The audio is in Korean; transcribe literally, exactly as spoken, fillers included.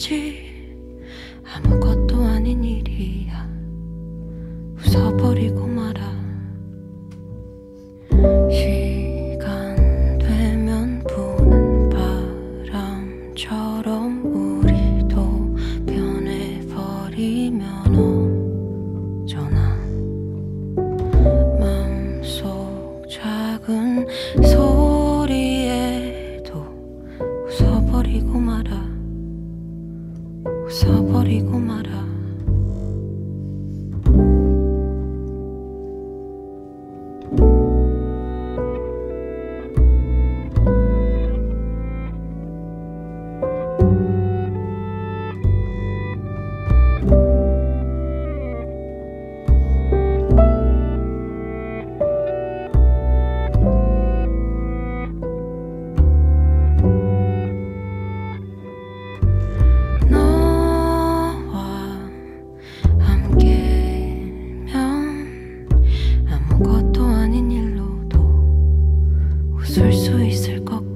거지. 아무것도 아닌 일이야. 웃어버리고 말아. 시간 되면 부는 바람처럼 우리도 변해버리면 어쩌나. 맘속 작은 소리에도 웃어버리고 말아. 웃어버리고 말아. 웃을 수 있을 것 같아.